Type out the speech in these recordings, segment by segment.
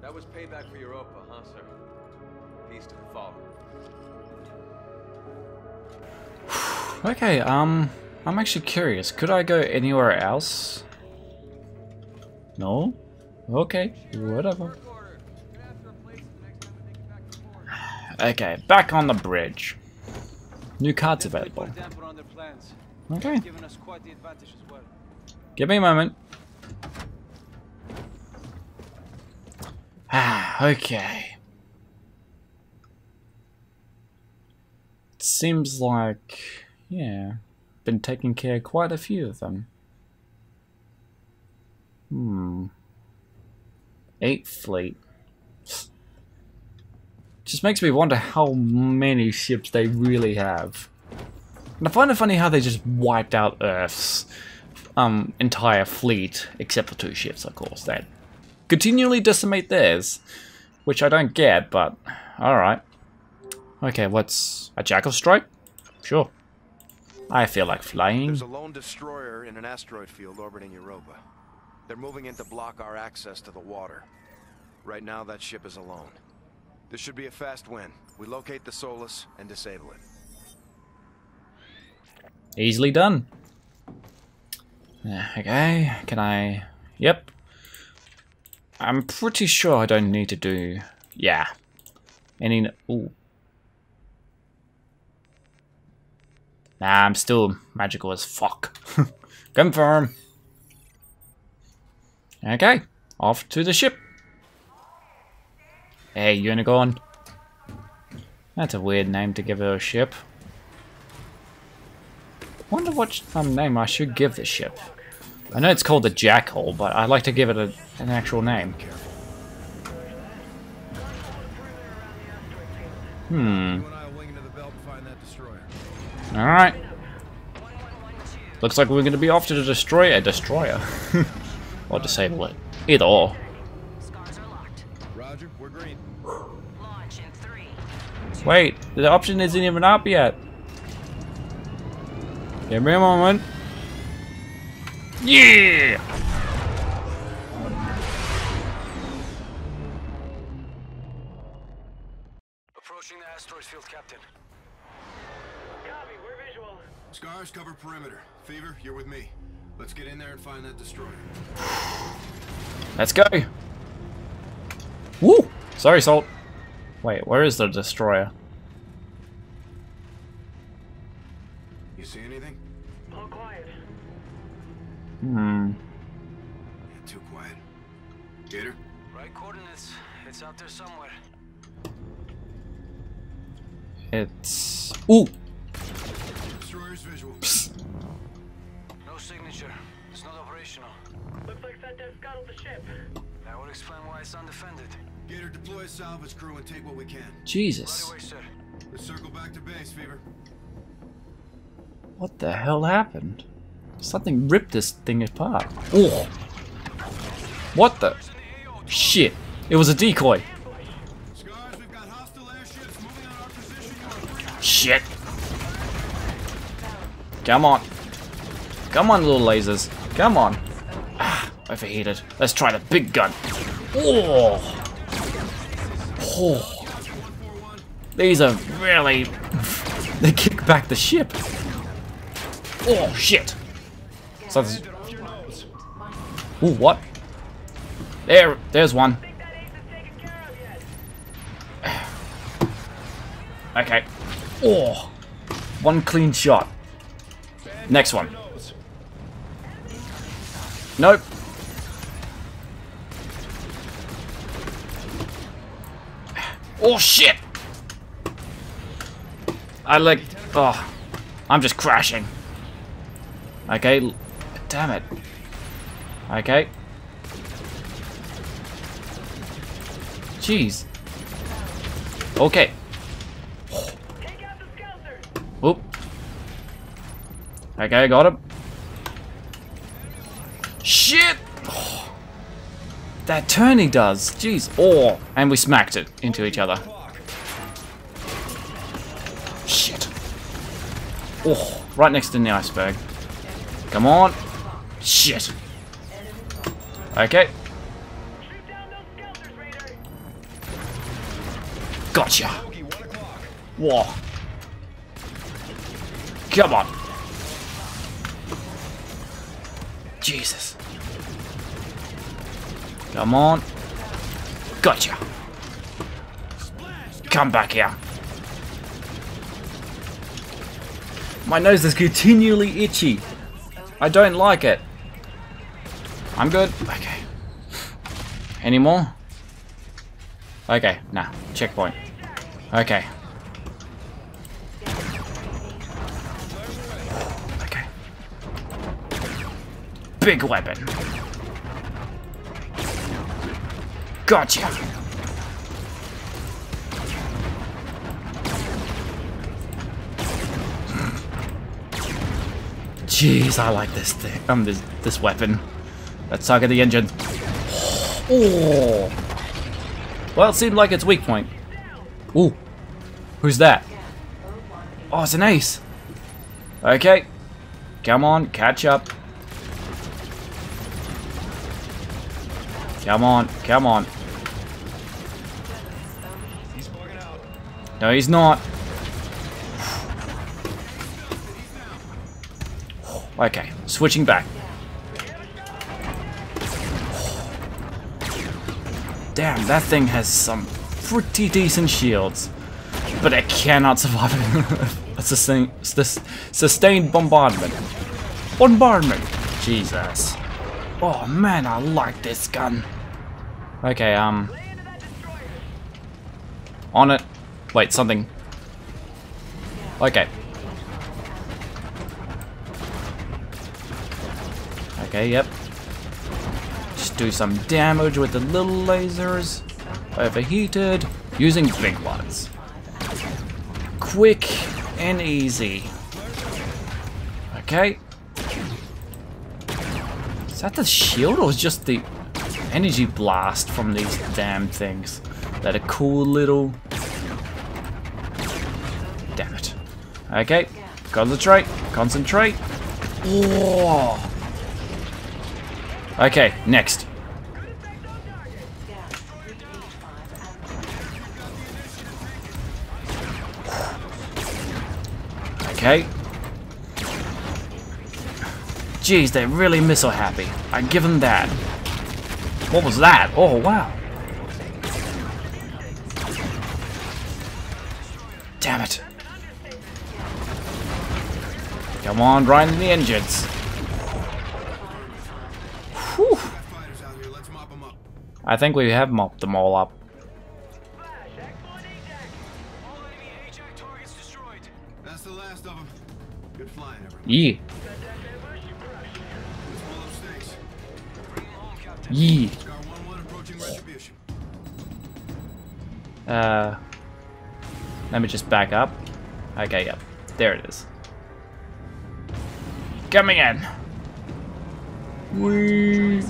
That was payback for Europa, huh, sir? Peace to the fallen. Okay, I'm actually curious. Could I go anywhere else? No? Okay, whatever. Okay, back on the bridge. New cards available. Okay. Give me a moment. Okay. It seems like, yeah, been taking care of quite a few of them. Eighth fleet. Just makes me wonder how many ships they really have. And I find it funny how they just wiped out Earth's entire fleet, except for 2 ships, of course. That continually decimate theirs, which I don't get, but alright. Okay, what's a Jackal strike? Sure. I feel like flying. There's a lone destroyer in an asteroid field orbiting Europa. They're moving in to block our access to the water. Right now, that ship is alone. This should be a fast win. We locate the Solus and disable it. Easily done. Okay, can I... Yep. I'm pretty sure I don't need to do... Yeah. Any... Ooh. Nah, I'm still magical as fuck. Confirm. Okay, off to the ship. Hey, Unicorn. That's a weird name to give a ship. Wonder what name I should give this ship. I know it's called the Jackal, but I'd like to give it an actual name. Alright. Looks like we're going to be off to the destroyer. Or disable it. Either or. Scars are locked. Roger, we're green. Launch in 3, 2, wait, the option isn't even up yet. Give me a moment. Yeah! Approaching the asteroid field, Captain. Copy, we're visual. Scars, cover perimeter. Fever, you're with me. Let's get in there and find that destroyer. Let's go. Woo! Sorry, Salt. Wait, where is the destroyer? You see anything? All quiet. Yeah, too quiet. Gator? Right coordinates. It's out there somewhere. It's... Ooh! Destroyer's visual. Psst. Signature. It's not operational. Looks like Sato scuttled the ship. That would explain why it's undefended. Gator, deploy a salvage crew and take what we can. Jesus. Right away, sir. Let's circle back to base, Fever. What the hell happened? Something ripped this thing apart. Oh. What the? Shit. It was a decoy. Scars, we've got hostile airships moving on our position. Shit. Come on. Come on, little lasers. Come on. Ah, overheated. Let's try the big gun. Oh. Oh. These are really... They kick back the ship. Oh, shit. So ooh, what? There's one. Okay. Oh. One clean shot. Next one. Nope. Oh shit! Oh, I'm just crashing. Okay, damn it. Okay. Jeez. Okay. Take out the skelter. Oop. Okay, got him. Shit! Oh, that turn he does, jeez. Oh, and we smacked it into each other. Shit. Oh, right next to the iceberg. Come on. Shit. Okay. Gotcha. Whoa. Come on. Jesus. Come on. Gotcha. Come back here. My nose is continually itchy. I don't like it. I'm good. Okay. Any more? Okay. Nah. Checkpoint. Okay. Okay. Big weapon. Gotcha. Jeez, I like this thing. This weapon. Let's target the engine. Oh. Well, it seemed like its weak point. Ooh. Who's that? Oh, it's an ace. Okay. Come on, catch up. Come on, come on. No, he's not. Okay, switching back. Damn, that thing has some pretty decent shields, but it cannot survive a sustained bombardment. Jesus. Oh man, I like this gun. Okay, on it. Wait, something. Okay. Okay, yep. Just do some damage with the little lasers. Overheated. Using big ones. Quick and easy. Okay. Is that the shield or is just the energy blast from these damn things? That a cool little... Damn it. Okay. Concentrate. Concentrate. Whoa. Okay, next. Okay. Jeez, they're really missile happy. I give them that. What was that? Oh, wow. Damn it. Come on, grind the engines. I think we have mopped them all up. Yee. Yee. Let me just back up. Okay, yep. There it is. Coming in. Whee.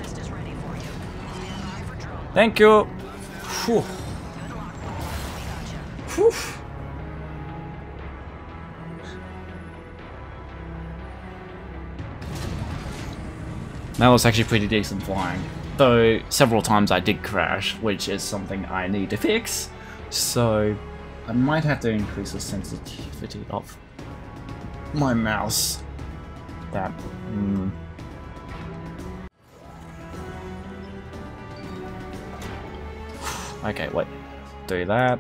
Thank you. Whew. Whew. That was actually pretty decent flying, though several times I did crash, which is something I need to fix. So I might have to increase the sensitivity of my mouse. That. Okay, wait. Do that.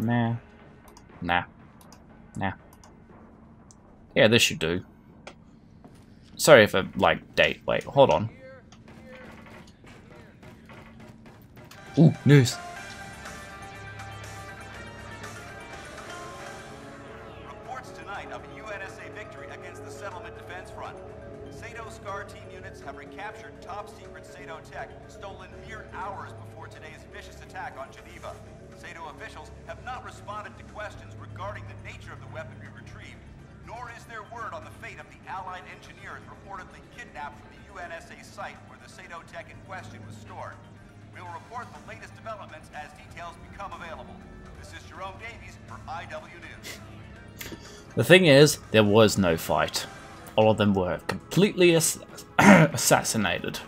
Nah. Nah. Nah. Yeah, this should do. Sorry if I, like, date. Wait, hold on. Ooh, news. Reports tonight of a UNSA victory against the Settlement Defense Front. Sato SCAR team units have recaptured top-secret Sato tech, stolen mere hours before today's vicious attack on Geneva. Sato officials have not responded to questions regarding the nature of the weaponry retrieved, nor is there word on the fate of the Allied engineers reportedly kidnapped from the UNSA site where the Sato tech in question was stored. We'll report the latest developments as details become available. This is Jerome Davies for IW News. The thing is, there was no fight. All of them were completely assassinated.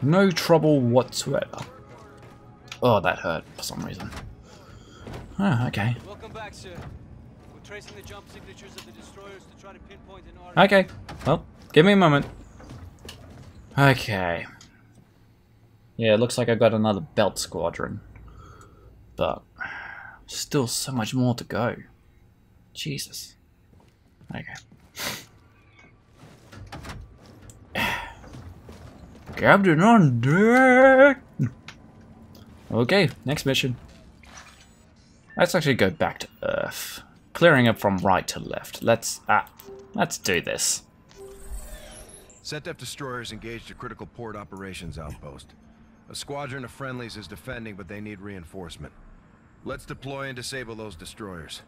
No trouble whatsoever. Oh, that hurt for some reason. Ah, okay. Welcome back, sir. We're tracing the jump signatures of the destroyers to try to pinpoint an artifact. Okay. Well, give me a moment. Okay. Yeah, it looks like I got another belt squadron. But still so much more to go. Jesus. Okay. Captain on deck! Okay, next mission. Let's actually go back to Earth. Clearing up from right to left. Let's do this. ZDF destroyers engaged a critical port operations outpost. A squadron of friendlies is defending, but they need reinforcement. Let's deploy and disable those destroyers.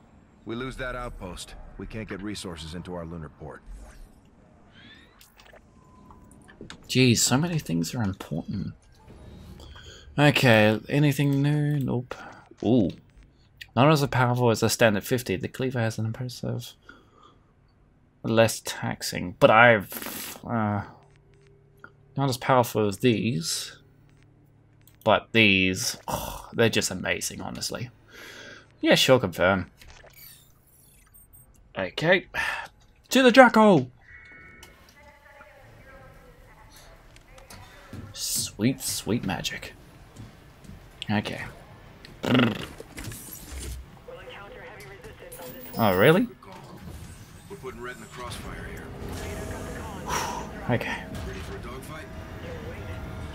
We lose that outpost, we can't get resources into our lunar port. Geez, so many things are important. Okay, anything new? Nope. Ooh. Not as powerful as the standard 50. The cleaver has an impressive... less taxing. But I've... not as powerful as these. But these... oh, they're just amazing, honestly. Yeah, sure, confirm. Okay. To the Jackal! Sweet, sweet magic. Okay. Oh, really? We're putting red in the crossfire here. Okay. Ready for a dogfight?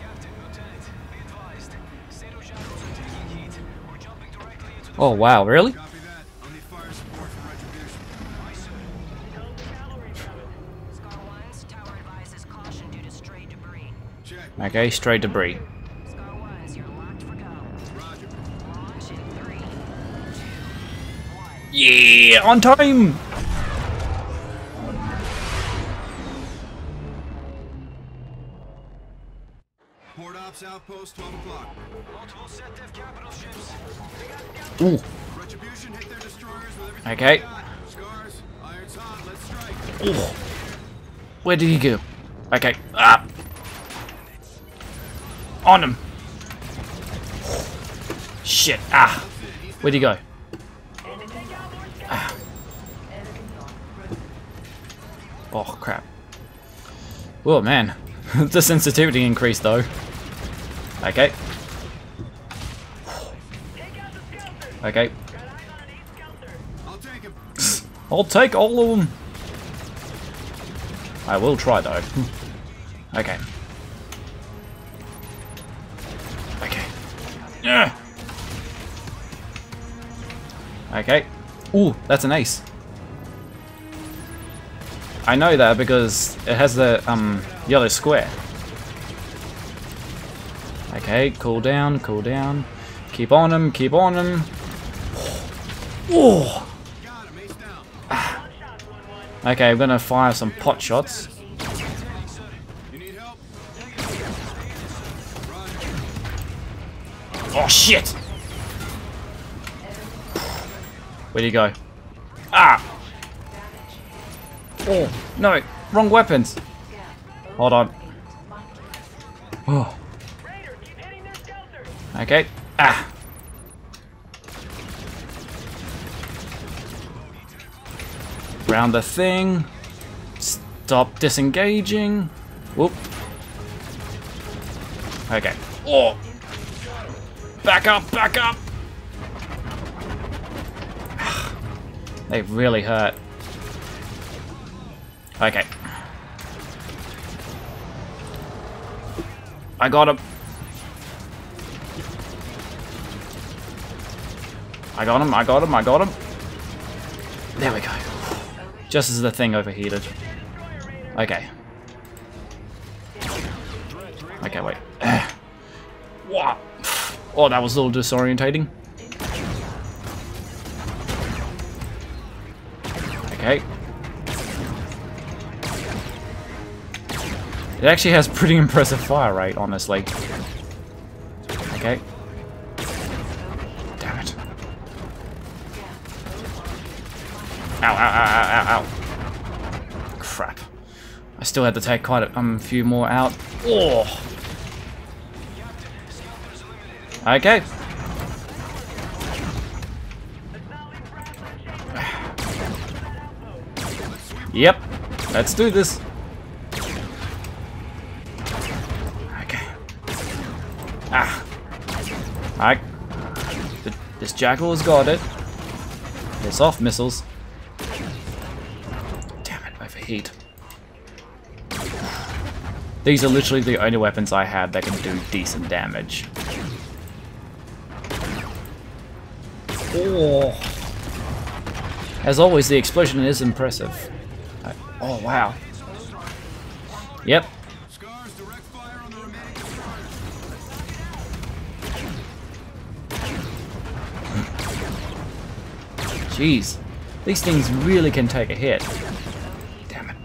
Captain, Lieutenant, be advised. Sato Jackals are taking heat. We're jumping directly into the... oh, wow, really? Copy that. Only fire support for retribution. Aye, sir. Hold the cavalry coming. SCAR 1's tower advises caution due to stray debris. Check. Okay, stray debris. Yeah, on time! Port Ops Outpost, 12 o'clock. Multiple ZDF capital ships. They got the... ooh. Retribution hit their destroyers with everything. Okay. Scars, iron's hot, let's strike. Ooh. Where did he go? Okay. Ah. On him. Shit. Ah. Where'd he go? Oh crap. Oh man. The sensitivity increased though. Okay. Okay. I'll take all of them. I will try though. Okay. Okay. Yeah. Okay. Ooh, that's an ace. I know that because it has the yellow square. Okay, cool down, cool down. Keep on him, keep on him. Oh. Okay, I'm gonna fire some pot shots. Oh shit! Where'd he go? Ah! Oh, no, wrong weapons. Hold on. Oh. Okay. Ah. Round the thing. Stop disengaging. Whoop. Okay. Oh. Back up, back up. They really hurt. Okay. I got him. I got him, I got him, I got him. There we go. Just as the thing overheated. Okay. Okay, wait. Wow. Oh, that was a little disorientating. Okay. It actually has pretty impressive fire rate, honestly. Okay. Damn it. Ow, ow, ow, ow, ow, ow. Crap. I still had to take quite a few more out. Oh! Okay. Yep, let's do this. Okay. Ah. This Jackal has got it. Piss off, missiles. Damn it, overheat. These are literally the only weapons I have that can do decent damage. Oh. As always, the explosion is impressive. Oh, wow. Yep. Jeez. These things really can take a hit. Damn it.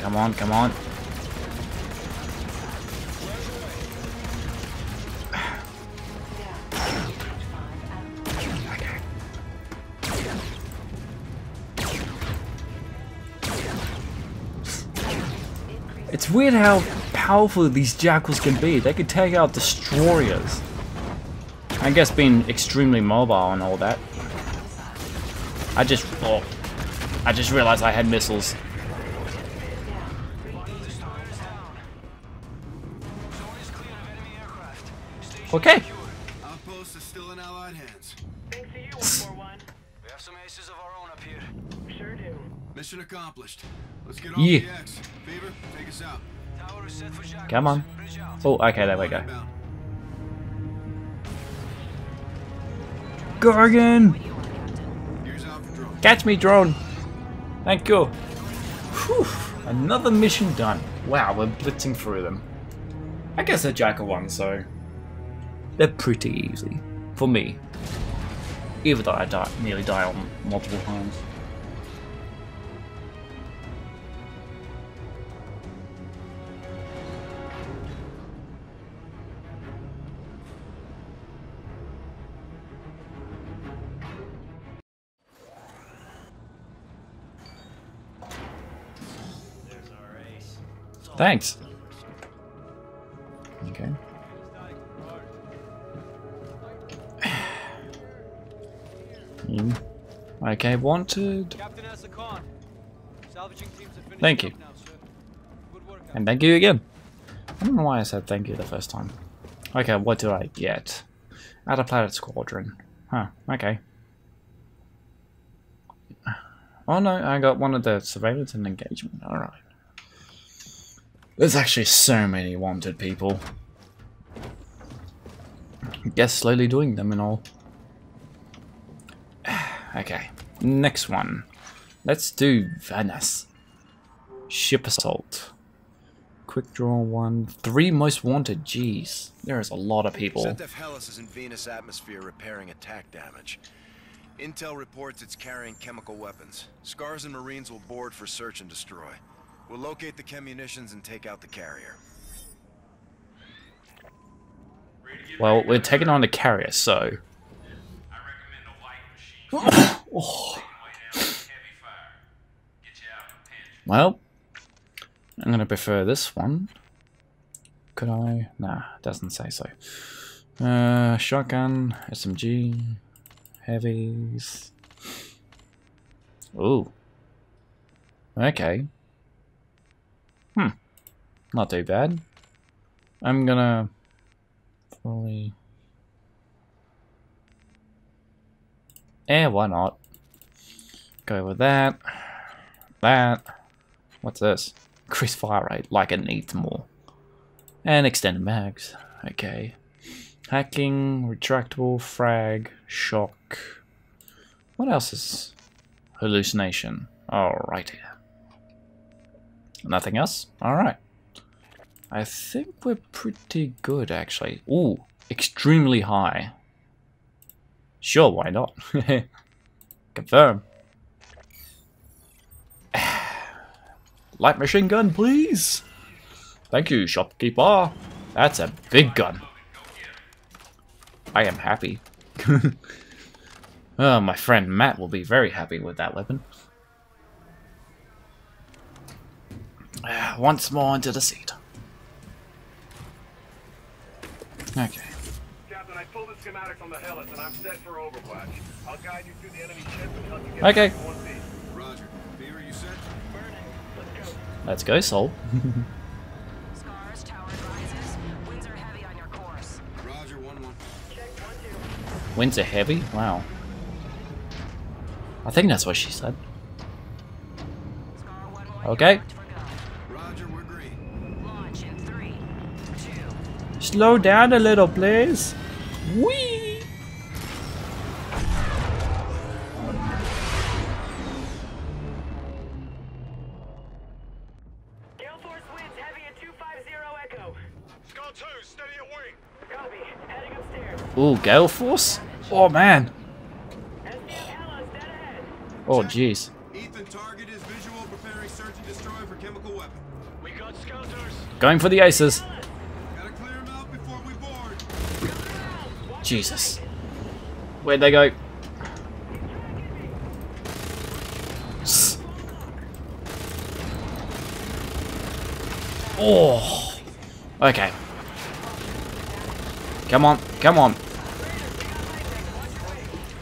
Come on, come on. It's weird how powerful these Jackals can be. They could take out destroyers. I guess being extremely mobile and all that. I just realized I had missiles. Okay. Outpost is still in allied hands. Thanks to you, 141. We have some aces of our own up here. Sure do. Mission accomplished. Let's get on the X. Beaver, take us out. Tower is set for Jackals. Come on. Oh, okay, there we go. Gorgon! Catch me, drone! Thank you. Whew, another mission done. Wow, we're blitzing through them. I guess they're Jackal ones, so they're pretty easy. For me. Even though I nearly die on multiple times. Thanks. Okay. Okay, wanted. Thank you. And thank you again. I don't know why I said thank you the first time. Okay, what do I get? Outer Planet Squadron. Huh, okay. Oh no, I got one of the surveillance and engagement. Alright. There's actually so many wanted people. I guess slowly doing them and all. Okay, next one. Let's do Venus. Ship assault. Quick draw one. 3 most wanted. Jeez, there is a lot of people. ZDF Hellas is in Venus atmosphere repairing attack damage. Intel reports it's carrying chemical weapons. Scars and Marines will board for search and destroy. We'll locate the chemunitions and take out the carrier. Well, we're taking on the carrier, so. Oh. Well, I'm gonna prefer this one. Could I? Nah, doesn't say so. Shotgun, SMG, heavies. Ooh. Okay. Hmm, not too bad. I'm gonna fully... why not? Go with that. That. What's this? Increase fire rate, like it needs more. And extended mags. Okay. Hacking, retractable, frag, shock. What else is... hallucination. Alrighty. Nothing else? Alright. I think we're pretty good, actually. Ooh, extremely high. Sure, why not? Confirm. Light machine gun, please! Thank you, shopkeeper. That's a big gun. I am happy. Oh, my friend Matt will be very happy with that weapon. Once more into the seat. Okay. Captain, I pulled the schematic from the Hellas and I'm set for overwatch. I'll guide you through the enemy ship and help you get okay. Let's go, Sol. SCAR's tower rises. Winds are heavy on your course. Roger, 1-1. Check 1-2. Winds are heavy? Wow. I think that's what she said. Okay. Roger, we're green. Launch in 3, 2. Slow down a little, please. Whee! Gale force winds heavy at 250 echo. Scar 2, steady at wing. Copy, heading upstairs. Ooh, gale force? Oh man. SDF Hellas dead ahead. Oh jeez. Ethan, target is visual, preparing search and destroy for chemical weapon. We got scouters. Going for the aces. Jesus. Where'd they go? Oh. Okay. Come on. Come on.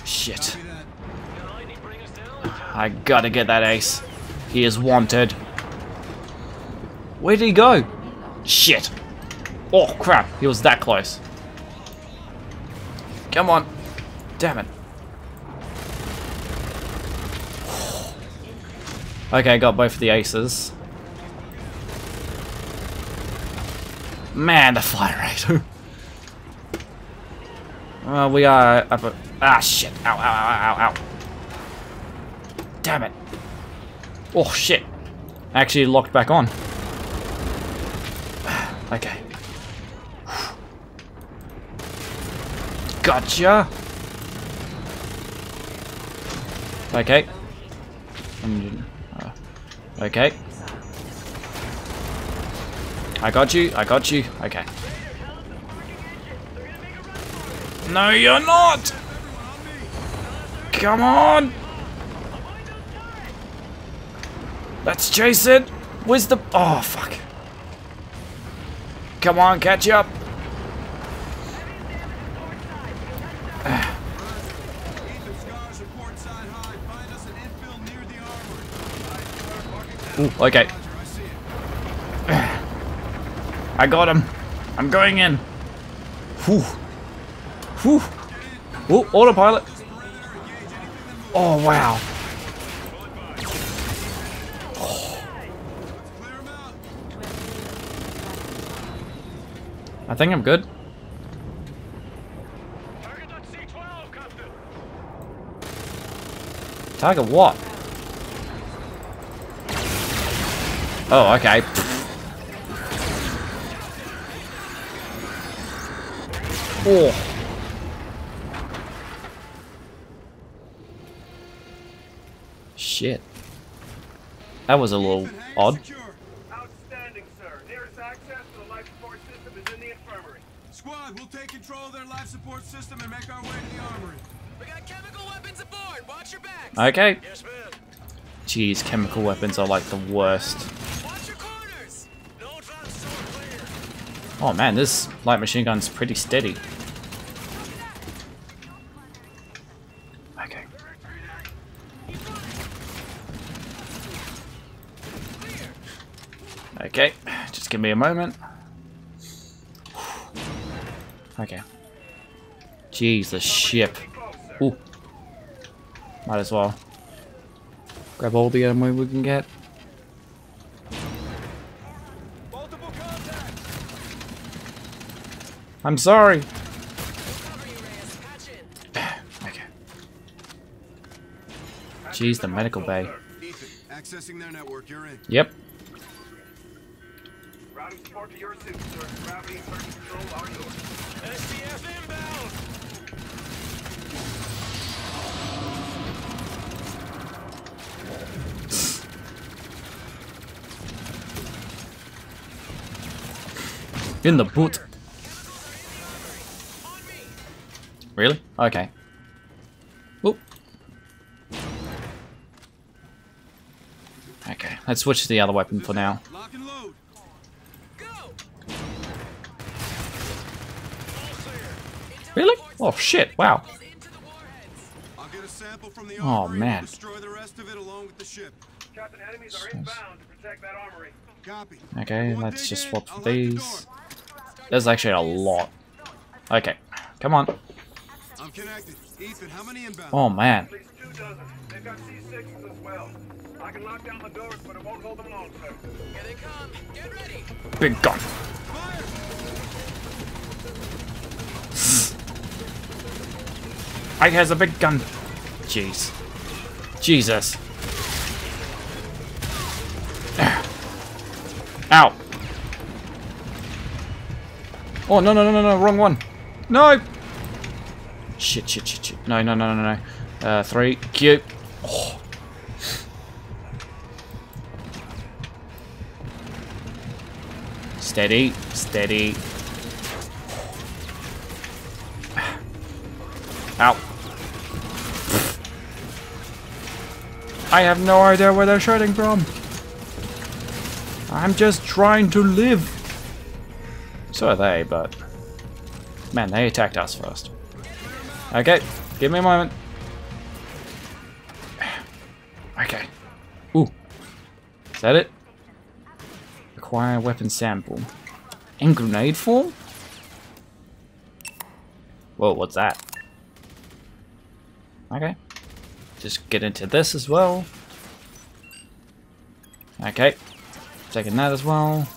Shit. I gotta get that ace. He is wanted. Where did he go? Shit. Oh, crap. He was that close. Come on. Damn it. Okay, got both of the aces. Man, the fire rate. We are up a... Ah, shit. Ow, ow, ow, ow, ow. Damn it. Oh, shit. Actually locked back on. Okay. Gotcha! Okay. Okay. I got you, I got you. Okay. No, you're not! Come on! Let's chase it! Where's the... Oh, fuck. Come on, catch up! Ooh, okay. I got him. I'm going in. Whew. Whew. Ooh, autopilot. Oh, wow. Oh. I think I'm good. Target what? Oh, okay. Oh. Shit. That was a little odd. Outstanding, sir. Nearest access to the life support system is in the infirmary. Squad, we'll take control of their life support system and make our way to the armory. We got chemical weapons aboard. Watch your backs. Okay. Yes, ma'am. Jeez, chemical weapons are like the worst. Oh man, this light machine gun's pretty steady. Okay. Okay, just give me a moment. Okay. Jeez, the ship. Ooh. Might as well. Grab all the ammo we can get. I'm sorry. Okay. Jeez, the medical bay. Accessing their network, you're in. Yep. Routing support to your suit, sir. Gravity and control are yours. SDF inbound. In the boot. Really? Okay. Oop. Okay, let's switch to the other weapon for now. Lock and load. Go. Really? Oh shit, wow. I'll get a sample from the armory. Oh man. Destroy the rest of it along with the ship. Okay, let's just swap for these. There's actually a lot. Okay, come on. I'm connected. Ethan, how many inbound? Oh man. They've got C6s as well. I can lock down the doors, but it won't hold them long, sir. Here they come. Get ready. Big gun. Ike has a big gun. Jeez. Jesus. Ow. Oh, no, no, no, no, no. Wrong one. No. Shit, shit, shit, shit. No, no, no, no, no. Three. Q. Oh. Steady. Steady. Ow. I have no idea where they're shooting from. I'm just trying to live. So are they, but... Man, they attacked us first. Okay, give me a moment. Okay. Ooh. Is that it? Acquire weapon sample. In grenade form? Whoa, what's that? Okay, just get into this as well. Okay, taking that as well.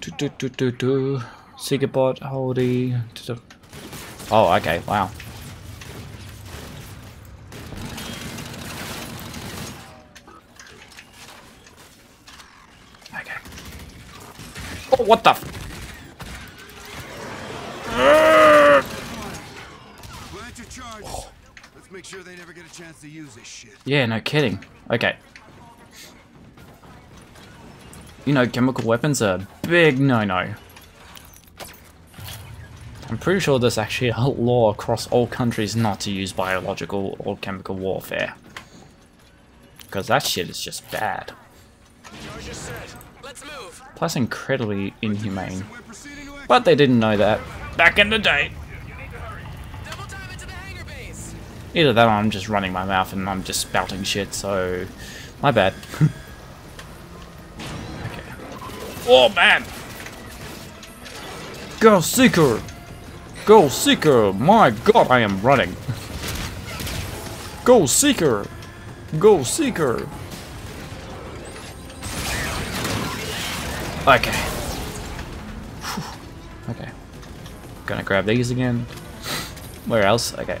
Seekerbot, holdy. Oh, okay, wow. Okay. Oh, what the? Oh. Make sure they never get a chance to use this shit. Yeah, no kidding. Okay. You know, chemical weapons are a big no-no. I'm pretty sure there's actually a law across all countries not to use biological or chemical warfare. Because that shit is just bad. Plus incredibly inhumane. But they didn't know that back in the day. Either that or I'm just running my mouth and I'm just spouting shit, so... My bad. Okay. Oh, man! Girl Seeker! Girl Seeker! My god, I am running. Girl Seeker! Girl Seeker! Okay. Whew. Okay. Gonna grab these again. Where else? Okay.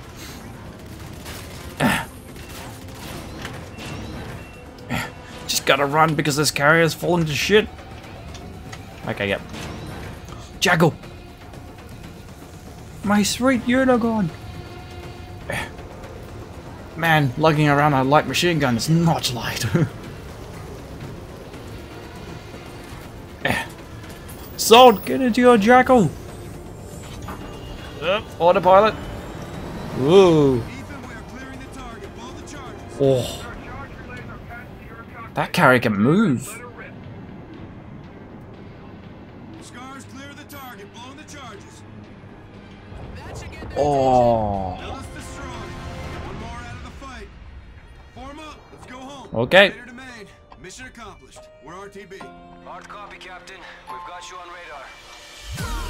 Gotta run because this carrier's fallen to shit. Okay, yep. Jackal! My sweet unicorn! Man, lugging around a light machine gun is not light. Salt, get into your Jackal! Autopilot! Whoa! Oh. That carrier can move. SCAR's clear the target, blowing the charges. Oh. One more out of the fight. Form up, let's go home. Okay. Mission accomplished. We're RTB. Hard copy, Captain. We've got you on radar.